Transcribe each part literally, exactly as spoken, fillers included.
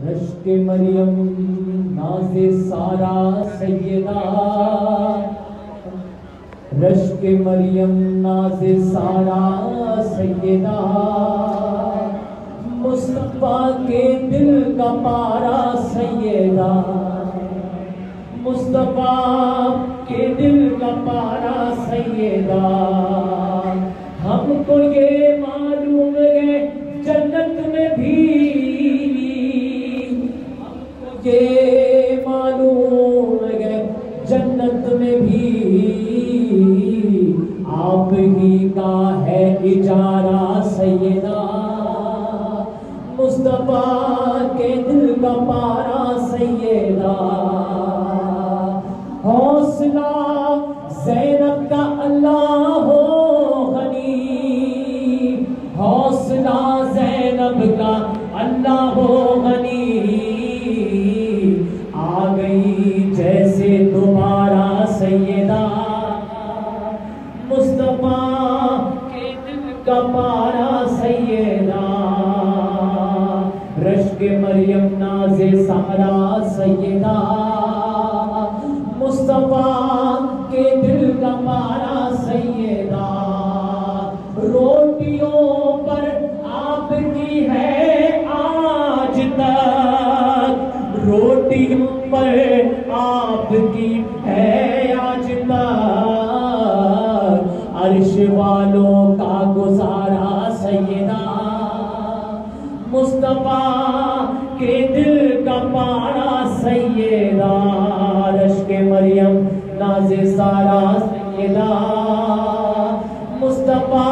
रश्के मरियम नाज़े सारा सैयदा, रश्के मरियम नाज़े सारा सैयदा, मुस्तफा के दिल का पारा सैयदा, मुस्तफा के दिल का पारा सैयदा। हमको ये मालूम है जन्नत में भी, हमको ये मालूम है जन्नत में भी आप ही का है इशारा सैयदा, मुस्तफा के दिल का पारा सैयदा। हौसला ज़ैनब का अल्लाह हो गनी, हौसला ज़ैनब का अल्लाह हो गनी, आ गई जैसे दोबारा सैयदा, मुस्तफा के दिल का पारा सैयदा। रश्के मरियम नाज़े सारा सैयदा, मुस्तफा के दिल का पारा सैयदा। रोटियों पर आपकी है आज तक, रोटियों पर आपकी है आज तक, अर्श वालों का गुजारा सैयदा, मुस्तफा के दिल का पारा सैयदा। रश्के मरियम नाज़े सारा सैयदा, मुस्तफा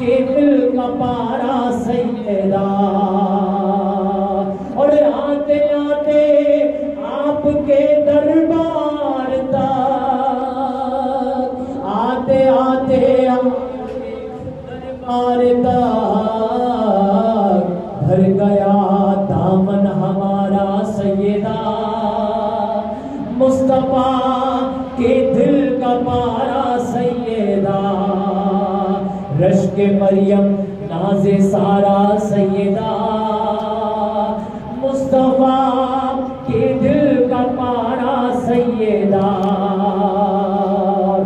के दिल का पारा सैयदा। और आते आते आपके दरबार तक, आते आते आपके दरबार तक भर गया दामन हमारा सैयदा, मुस्तफा के दिल का पारा सैयदा। रश्के मरियम नाज़े सारा सैयदा, मुस्तफा के दिल का पारा सैयदा।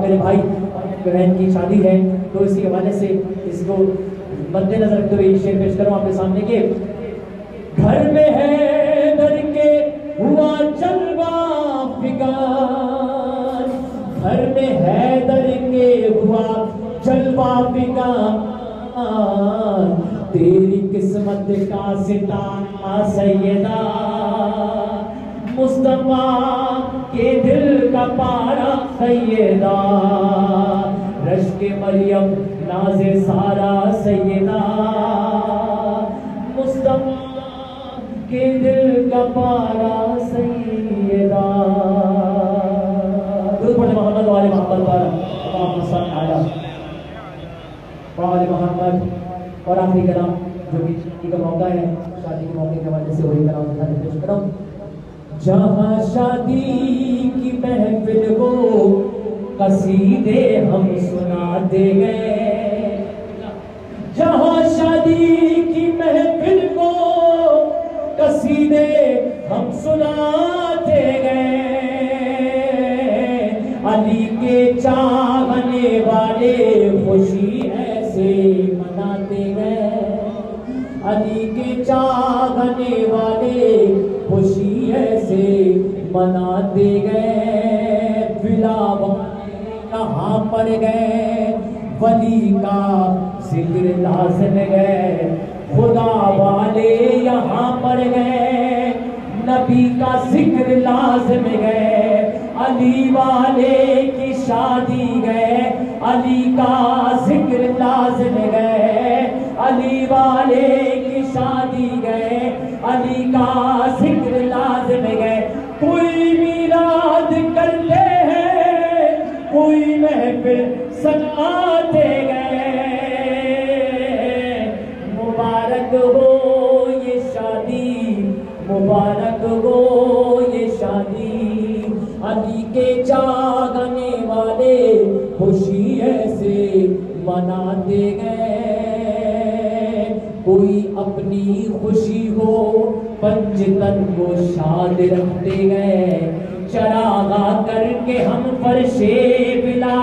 मेरे भाई बहन की शादी है तो इसी हवाले से इसको मद्देनजर रखते हुए शेर पेश करूँ आपके सामने के। घर में है दर के हुआ जलवा फिगार, घर में हैदर के हुआ जलवा फिगार, तेरी किस्मत का सितारा सैयदा, मुस्तफा के दिल का पारा सैयदा। रश्के मरियम नाज़े सारा सैयदा, मुस्तफा के दिल का पारा सैयदा। दुरूद मोहम्मद वाले मोहम्मद पर तमाम सन आला वाले मोहम्मद। और आखिरी कलाम जो कि शादी का मौका है, शादी के मौके के हवाले से वही कलाम उठाने पेश करो। जहाँ शादी की महफिल को कसीदे हम सुना दे गए, जहाँ शादी की महफिल को कसीदे हम सुनाते गए, अली के चाहने वाले खुशी ऐसे मनाते गए, अली के चाहने वाले खुशी ऐसे मनाते गए। फिला वाले कहाँ पर गए, वली का जिक्र लाज़िम गए, खुदा वाले यहाँ पर गए, नबी का जिक्र लाज़िम गए, अली वाले की शादी गए, अली का जिक्र लाज़िम गए, अली वाले की शादी गए, अली का जिक्र लाज़िम गए। कोई मिलाद करते हैं, कोई महफिल सजाते गए, मुबारक हो ये शादी, मुबारक हो ये शादी, अली के जागने वाले खुशी ऐसे मनाते गए। कोई अपनी खुशी को पंचतन को शाद रखते गए, चरागा करके हम फर्शे बिला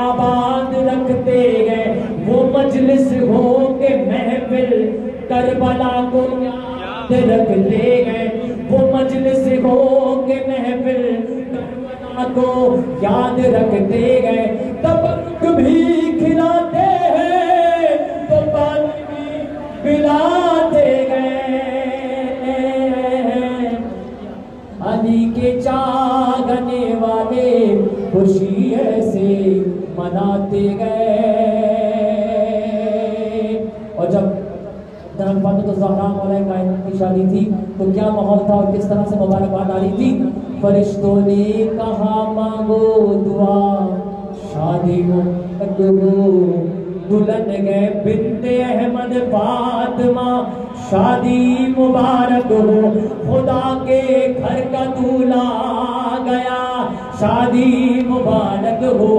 आबाद रखते गए। वो मजलिस हो के महफिल करबला को याद रखते गए, वो मजलिस हो के महफिल करबला को याद रखते गए। तबक भी खिलाते हैं तो पानी भी पिलाते गए। अली के चाहने वाले खुशी ऐसे मनाते गए। और जब तो ज़हरा मौला कायनात की शादी थी तो क्या माहौल था और किस तरह से मुबारकबाद आ रही थी। फरिश्तों ने कहा मांगो दुआ शादी को, दुल्हन गए बिनते अहमद फातिमा शादी मुबारक हो। खुदा के घर का दूल्हा गया शादी मुबारक हो।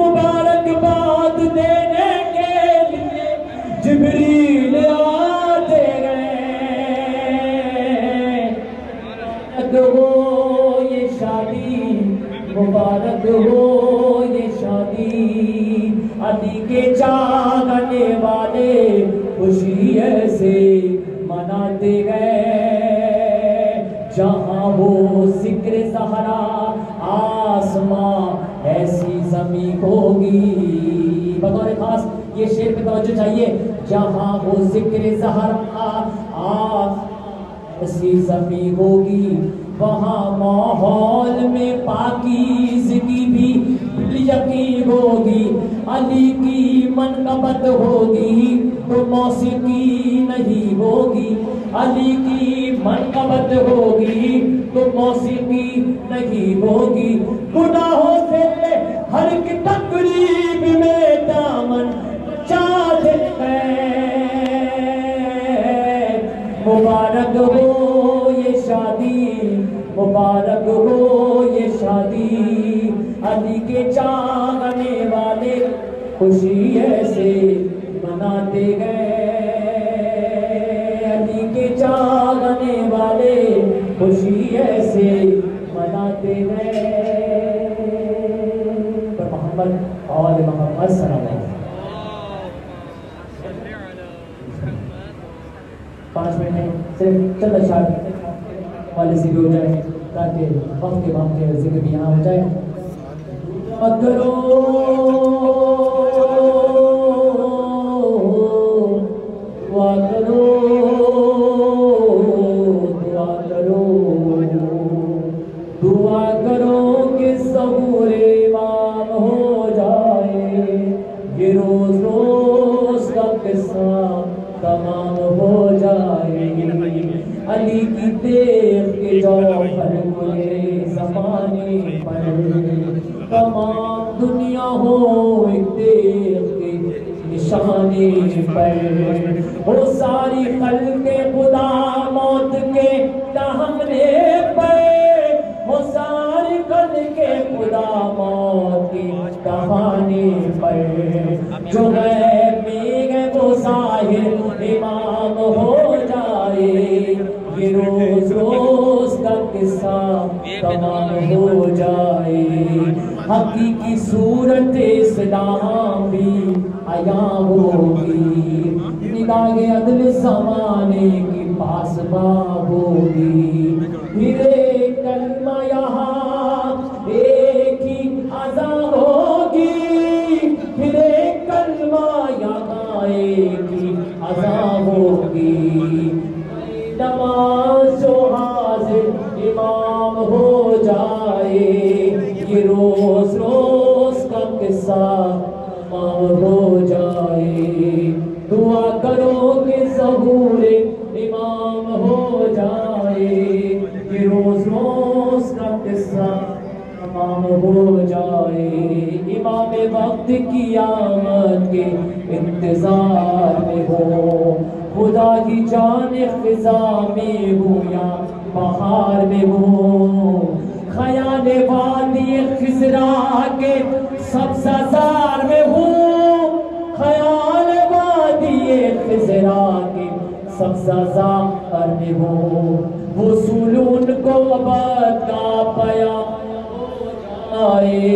मुबारकबाद देने के लिए जिब्रील आते गए। हो ये शादी मुबारक हो, ये शादी अली के चाहने वाले खुशी ऐसे मनाते गए। जहाँ वो जिक्र सहारा आसमां ऐसी जमी होगी। बतौर खास ये शेर पे तवज्जो चाहिए। जहाँ वो जिक्र सहारा आसमां ऐसी जमी होगी, वहाँ माहौल में पाकीज़गी भी यकीन होगी। अली की मनकबत होगी तो मौसीकी नहीं होगी। अली की मनकबत होगी तो मौसीकी नहीं होगी। गुनाहों से हर एक तकलीफ में दामन चाहते हैं। मुबारक हो ये शादी, मुबारक हो ये शादी अली के चाहने वाले खुशी ऐसे मनाते गए। अली के चाहने वाले खुशी ऐसे मनाते गए। मोहम्मद और मोहम्मद सल्लल्लाहु अलैहि वसल्लम पाँच मिनट सिर्फ चंद अशार वाले से भी हो जाए ताकि वक्त के वक्त के जिक्र भी यहाँ हो जाए। मगरो दुआ करो, दुआ करो, दुआ करो कि सहूर इमाम हो जाए। ये रोज रोज का किस्सा तमाम हो जाए। अली की देख के जाओ हर पूरे जमाने पर, तमाम दुनिया हो एक देख के निशाने पर। वो सारी खल्के खुदा मौत के दामने पर, वो सारी खल्के खुदा मौत के दामने पर। जो गैब में है वो ज़ाहिर इमाम हो जाए। ये रोज रोज का किस्सा तमाम हो जाए। हकीकी सूरत इस्लाम भी आया होगी। निगाहे अदल समाने की पासबां होगी। मेरे कलमा यहाँ एक ही अज़ा होगी। मेरे कलमा यहाँ एक ही अज़ा होगी। नमाज़ जो हाज़िर इमाम हो जाए। ये रोज रोज का किस्सा तमाम हो जाए। दुआ करो कि ज़हूर इमाम हो जाए। ये रोज रोज का किस्सा तमाम हो जाए। इमाम वक्त की आमद के इंतज़ार में हो। खुदा ही जाने ख़िज़ा में हो या बहार में हो। खयाले वादी खिजरा के सब्ज़ार में हूँ। खयाले वादी खिजरा के सब सजा करने हो वो सुलून को अबद का पया हो जाए,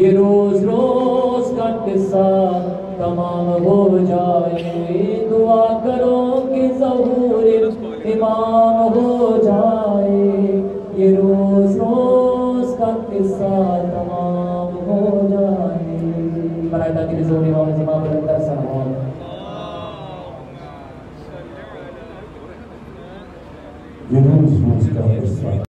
ये रोज रोज का किस्सा तमाम हो जाए। दुआ करो कि ज़हूर इमाम हो जाए, ये रोज रोज का किस्सा तमाम हो जाए। मराठा के ज़हूर इमाम इमाम बलंदर साहब You don't want to